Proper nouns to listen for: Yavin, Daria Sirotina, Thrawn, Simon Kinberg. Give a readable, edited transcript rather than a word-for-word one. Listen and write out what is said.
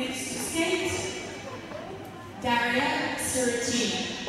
Thanks to skate, Daria Sirotina.